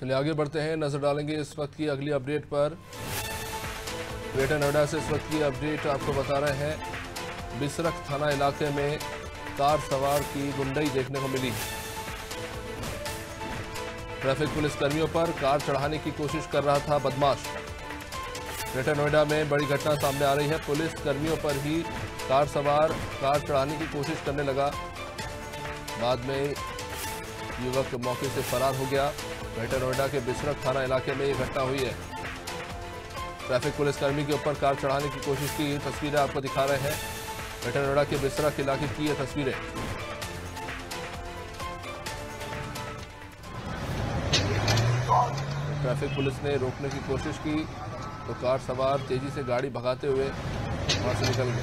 चलिए आगे बढ़ते हैं, नजर डालेंगे इस वक्त की अगली अपडेट पर। ग्रेटर नोएडा से इस वक्त की अपडेट आपको बता रहे हैं। बिसरख थाना इलाके में कार सवार की गुंडई देखने को मिली। ट्रैफिक पुलिसकर्मियों पर कार चढ़ाने की कोशिश कर रहा था बदमाश। ग्रेटर नोएडा में बड़ी घटना सामने आ रही है। पुलिस कर्मियों पर ही कार सवार कार चढ़ाने की कोशिश करने लगा, बाद में युवक मौके से फरार हो गया। ग्रेटर नोएडा के बिसरख थाना इलाके में ये घटना हुई है। ट्रैफिक पुलिसकर्मी के ऊपर कार चढ़ाने की कोशिश की, ये तस्वीरें आपको दिखा रहे हैं। ग्रेटर नोएडा के बिसरख इलाके की ये तस्वीरें। ट्रैफिक पुलिस ने रोकने की कोशिश की तो कार सवार तेजी से गाड़ी भगाते हुए वहां से निकल गए।